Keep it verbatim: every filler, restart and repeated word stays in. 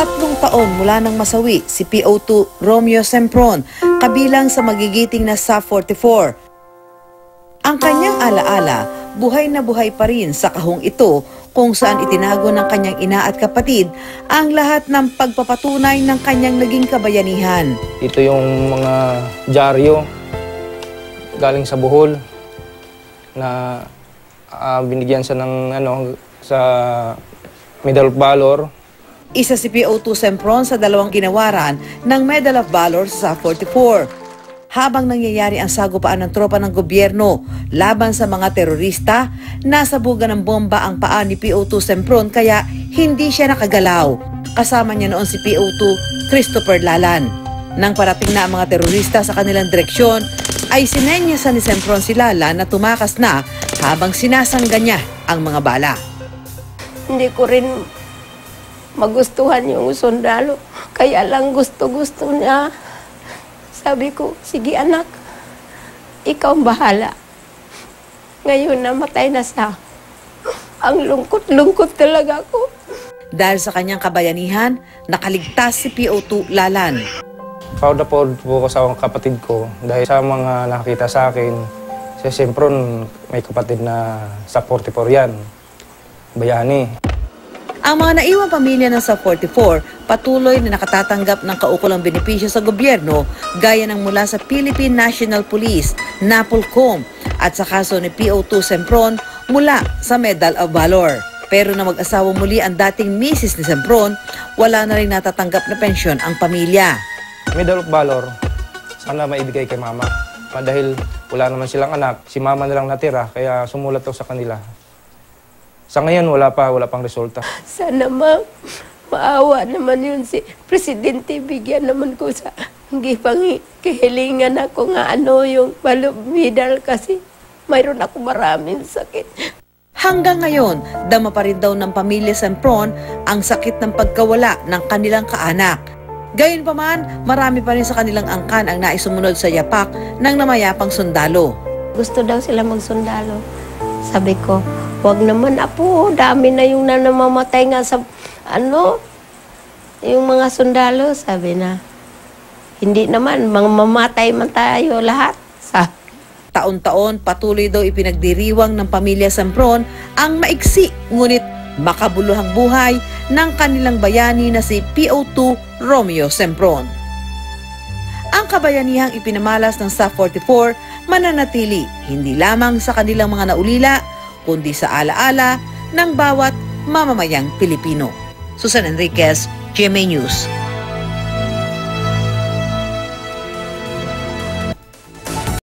Tatlong taon mula nang masawi si P O two Romeo Cempron kabilang sa magigiting na S A F forty-four. Ang kanyang alaala, buhay na buhay pa rin sa kahong ito kung saan itinago ng kanyang ina at kapatid ang lahat ng pagpapatunay ng kanyang naging kabayanihan. Ito yung mga dyaryo galing sa Bohol na uh, binigyan sa ng ano sa Medal of Valor. Isa si P O two Cempron sa dalawang ginawaran ng Medal of Valor sa S A F forty-four. Habang nangyayari ang sagupaan ng tropa ng gobyerno laban sa mga terorista, nasabugan ng bomba ang paa ni P O two Cempron kaya hindi siya nakagalaw. Kasama niya noon si P O two Christopher Lalan. Nang parating na ang mga terorista sa kanilang direksyon, ay sinenyasan ni Cempron si Lalan na tumakas na habang sinasangga niya ang mga bala. Hindi ko rin magustuhan yung sundalo, kaya lang gusto-gusto niya. Sabi ko, sige anak, ikaw ang bahala. Ngayon namatay na siya. Ang lungkot-lungkot talaga ako. Dahil sa kanyang kabayanihan, nakaligtas si P O two Lalan. Proud na proud po ko sa kapatid ko. Dahil sa mga nakakita sa akin, si Cempron may kapatid na sa S A F forty-four yan. Bayani. Ang mga naiwang pamilya ng S A F forty-four patuloy na nakatatanggap ng kaukulang benepisyo sa gobyerno gaya ng mula sa Philippine National Police, Napolcom at sa kaso ni P O two Cempron mula sa Medal of Valor. Pero na mag-asawa muli ang dating misis ni Cempron, wala na rin natatanggap na pensyon ang pamilya. Medal of Valor, sana maibigay kay mama. Dahil wala naman silang anak, si mama na lang natira kaya sumulat ako sa kanila. Sa ngayon, wala pa, wala pang resulta. Sana ma, maawa naman yun si Presidente. Bigyan naman ko sa gipang kahilingan ako nga ano yung valor medal kasi mayroon ako maraming sakit. Hanggang ngayon, dama pa rin daw ng pamilya Cempron ang sakit ng pagkawala ng kanilang kaanak. Gayunpaman, marami pa rin sa kanilang angkan ang naisumunod sa yapak ng namayapang sundalo. Gusto daw sila magsundalo. Sabi ko, wag naman apo, dami na yung namamatay nga sa, ano, yung mga sundalo, sabi na, hindi naman, mamamatay man tayo lahat. Taon-taon, patuloy daw ipinagdiriwang ng pamilya Cempron ang maiksi, ngunit makabuluhang buhay ng kanilang bayani na si P O two Romeo Cempron. Ang kabayanihang ipinamalas ng S A F forty-four mananatili, hindi lamang sa kanilang mga naulila, kundi sa alaala ng bawat mamamayang Pilipino. Susan Enriquez, G M A News.